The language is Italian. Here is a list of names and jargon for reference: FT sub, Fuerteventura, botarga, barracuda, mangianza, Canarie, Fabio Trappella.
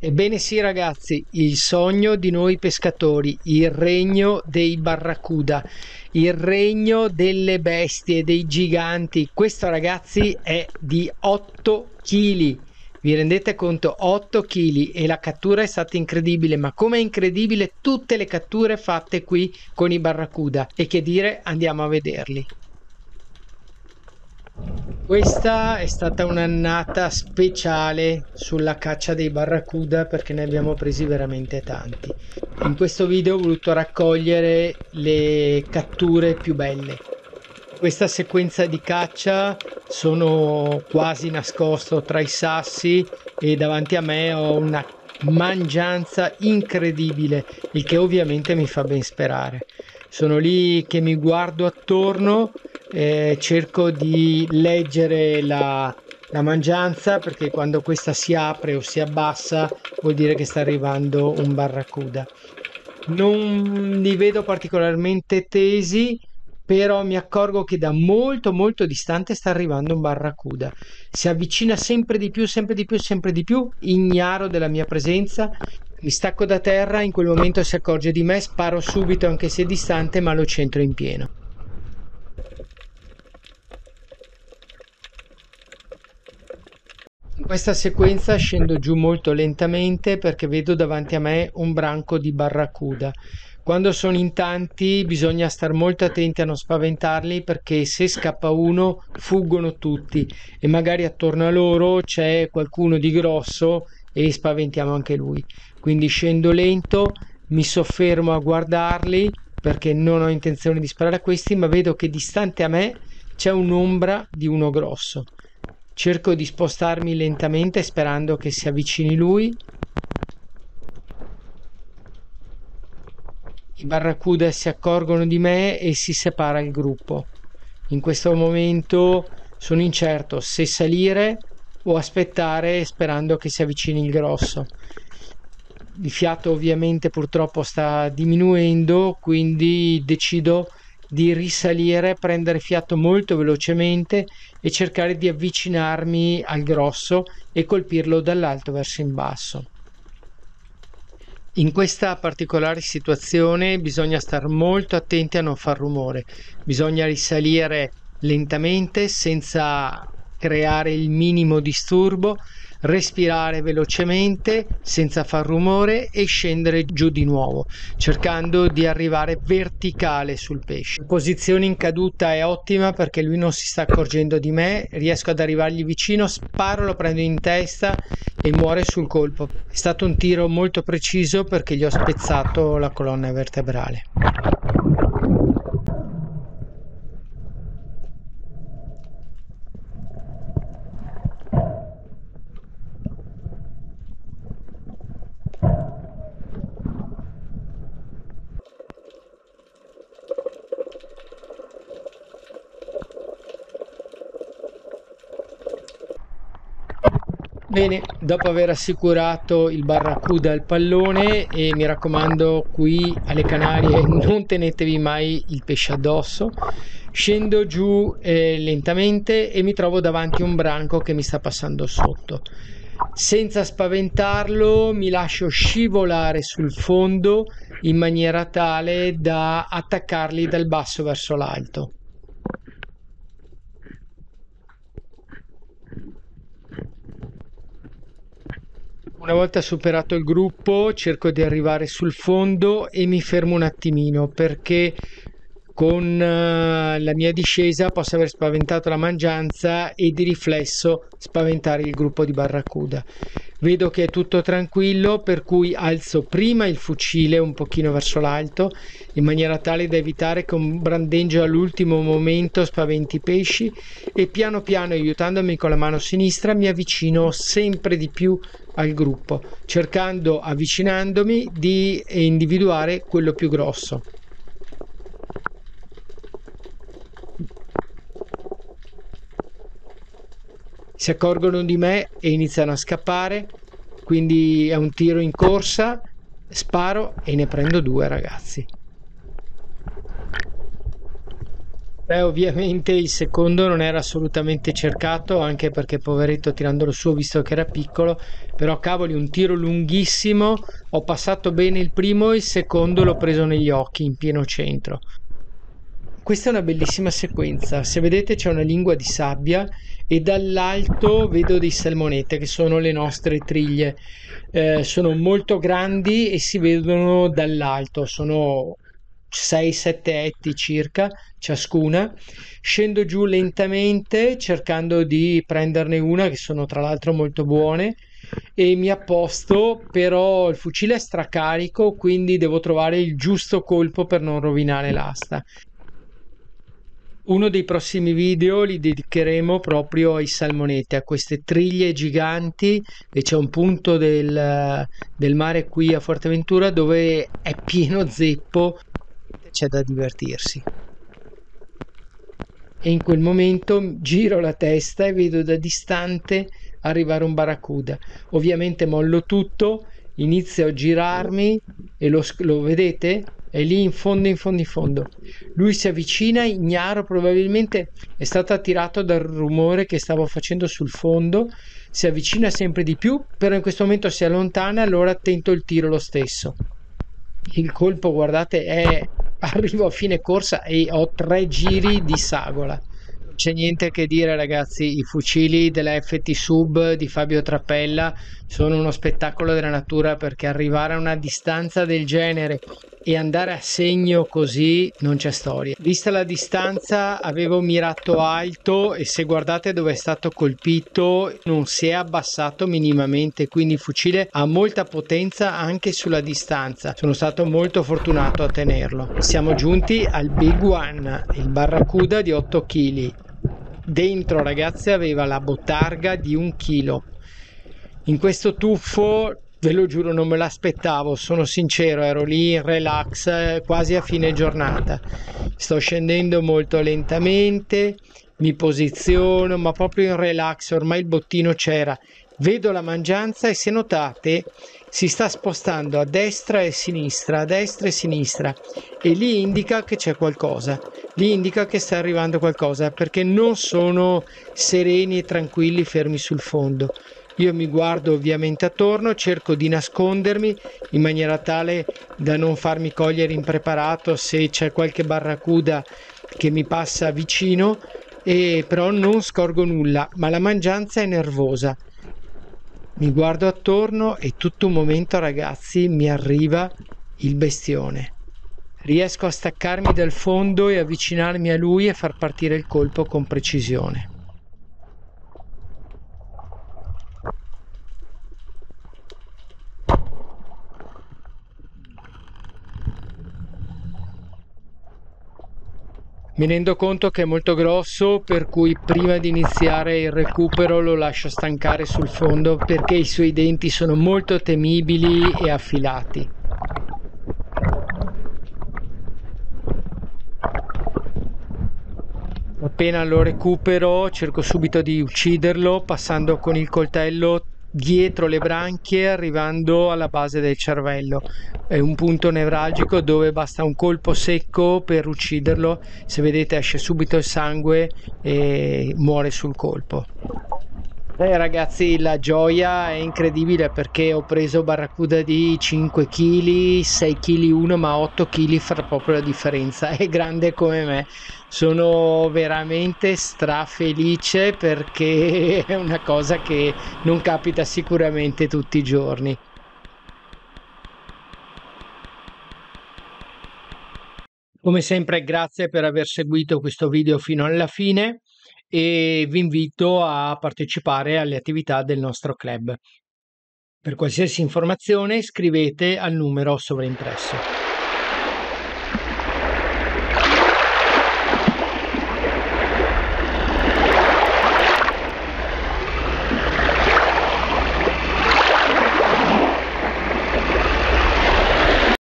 Ebbene sì ragazzi, il sogno di noi pescatori, il regno dei barracuda, il regno delle bestie, dei giganti. Questo ragazzi è di 8 kg. Vi rendete conto? 8 kg e la cattura è stata incredibile, ma come è incredibile tutte le catture fatte qui con i barracuda, e che dire, andiamo a vederli. Questa è stata un'annata speciale sulla caccia dei barracuda perché ne abbiamo presi veramente tanti. In questo video ho voluto raccogliere le catture più belle. Questa sequenza di caccia sono quasi nascosto tra i sassi e davanti a me ho una mangianza incredibile, il che ovviamente mi fa ben sperare. Sono lì che mi guardo attorno, cerco di leggere la mangianza, perché quando questa si apre o si abbassa vuol dire che sta arrivando un barracuda. Non li vedo particolarmente tesi, però mi accorgo che da molto molto distante sta arrivando un barracuda. Si avvicina sempre di più, ignaro della mia presenza. Mi stacco da terra, in quel momento si accorge di me, sparo subito anche se distante, ma lo centro in pieno. In questa sequenza scendo giù molto lentamente perché vedo davanti a me un branco di barracuda. Quando sono in tanti bisogna star molto attenti a non spaventarli, perché se scappa uno fuggono tutti e magari attorno a loro c'è qualcuno di grosso e spaventiamo anche lui. Quindi scendo lento, mi soffermo a guardarli perché non ho intenzione di sparare a questi, ma vedo che distante a me c'è un'ombra di uno grosso. Cerco di spostarmi lentamente sperando che si avvicini lui. I barracuda si accorgono di me e si separa il gruppo. In questo momento sono incerto se salire o aspettare sperando che si avvicini il grosso. Il fiato ovviamente purtroppo sta diminuendo, quindi decido di risalire, prendere fiato molto velocemente e cercare di avvicinarmi al grosso e colpirlo dall'alto verso in basso. In questa particolare situazione bisogna star molto attenti a non far rumore, bisogna risalire lentamente senza creare il minimo disturbo, respirare velocemente senza far rumore e scendere giù di nuovo, cercando di arrivare verticale sul pesce. La posizione in caduta è ottima perché lui non si sta accorgendo di me, riesco ad arrivargli vicino, sparo, lo prendo in testa e muore sul colpo. È stato un tiro molto preciso perché gli ho spezzato la colonna vertebrale. Bene, dopo aver assicurato il barracuda al pallone, e mi raccomando qui alle Canarie non tenetevi mai il pesce addosso, scendo giù lentamente e mi trovo davanti un branco che mi sta passando sotto. Senza spaventarlo mi lascio scivolare sul fondo in maniera tale da attaccarli dal basso verso l'alto. Una volta superato il gruppo cerco di arrivare sul fondo e mi fermo un attimino perché con la mia discesa posso aver spaventato la mangianza e di riflesso spaventare il gruppo di barracuda. Vedo che è tutto tranquillo, per cui alzo prima il fucile un pochino verso l'alto in maniera tale da evitare che un brandeggio all'ultimo momento spaventi i pesci, e piano piano, aiutandomi con la mano sinistra, mi avvicino sempre di più al gruppo, cercando, avvicinandomi, di individuare quello più grosso. Si accorgono di me e iniziano a scappare, quindi è un tiro in corsa, sparo e ne prendo due ragazzi. Beh, ovviamente il secondo non era assolutamente cercato, anche perché poveretto tirandolo su ho visto che era piccolo, però cavoli, un tiro lunghissimo, ho passato bene il primo e il secondo l'ho preso negli occhi in pieno centro. Questa è una bellissima sequenza, se vedete c'è una lingua di sabbia e dall'alto vedo dei salmonette che sono le nostre triglie, sono molto grandi e si vedono dall'alto, sono 6-7 etti circa ciascuna. Scendo giù lentamente cercando di prenderne una, che sono tra l'altro molto buone, e mi apposto, però il fucile è stracarico, quindi devo trovare il giusto colpo per non rovinare l'asta. Uno dei prossimi video li dedicheremo proprio ai salmonetti, a queste triglie giganti, e c'è un punto del mare qui a Fuerteventura dove è pieno zeppo, c'è da divertirsi. E in quel momento giro la testa e vedo da distante arrivare un barracuda. Ovviamente mollo tutto, inizio a girarmi e lo vedete? È lì in fondo. Lui si avvicina, ignaro, probabilmente è stato attirato dal rumore che stavo facendo sul fondo, si avvicina sempre di più, però in questo momento si allontana, allora tento il tiro lo stesso. Il colpo, guardate, arrivo a fine corsa e ho 3 giri di sagola. Non c'è niente che dire, ragazzi, i fucili della FT sub di Fabio Trappella sono uno spettacolo della natura, perché arrivare a una distanza del genere e andare a segno così non c'è storia. Vista la distanza avevo mirato alto e se guardate dove è stato colpito non si è abbassato minimamente, quindi il fucile ha molta potenza anche sulla distanza. Sono stato molto fortunato a tenerlo. Siamo giunti al Big One, il barracuda di 8 kg. Dentro, ragazzi, aveva la botarga di 1 kg. In questo tuffo, ve lo giuro, non me l'aspettavo, sono sincero, ero lì in relax, quasi a fine giornata. Sto scendendo molto lentamente, mi posiziono, ma proprio in relax, ormai il bottino c'era. Vedo la mangianza e se notate si sta spostando a destra e a sinistra, a destra e a sinistra, e lì indica che c'è qualcosa, lì indica che sta arrivando qualcosa, perché non sono sereni e tranquilli fermi sul fondo. Io mi guardo ovviamente attorno, cerco di nascondermi in maniera tale da non farmi cogliere impreparato se c'è qualche barracuda che mi passa vicino, e però non scorgo nulla, ma la mangianza è nervosa. Mi guardo attorno e tutto un momento, ragazzi, mi arriva il bestione. Riesco a staccarmi dal fondo e avvicinarmi a lui e far partire il colpo con precisione. Mi rendo conto che è molto grosso, per cui prima di iniziare il recupero lo lascio stancare sul fondo, perché i suoi denti sono molto temibili e affilati. Appena lo recupero cerco subito di ucciderlo, passando con il coltello dietro le branchie, arrivando alla base del cervello. È un punto nevralgico dove basta un colpo secco per ucciderlo. Se vedete esce subito il sangue e muore sul colpo. Ragazzi, la gioia è incredibile, perché ho preso barracuda di 5 kg, 6 kg uno, ma 8 kg fa proprio la differenza, è grande come me. Sono veramente strafelice perché è una cosa che non capita sicuramente tutti i giorni. Come sempre, grazie per aver seguito questo video fino alla fine e vi invito a partecipare alle attività del nostro club. Per qualsiasi informazione scrivete al numero sovraimpresso.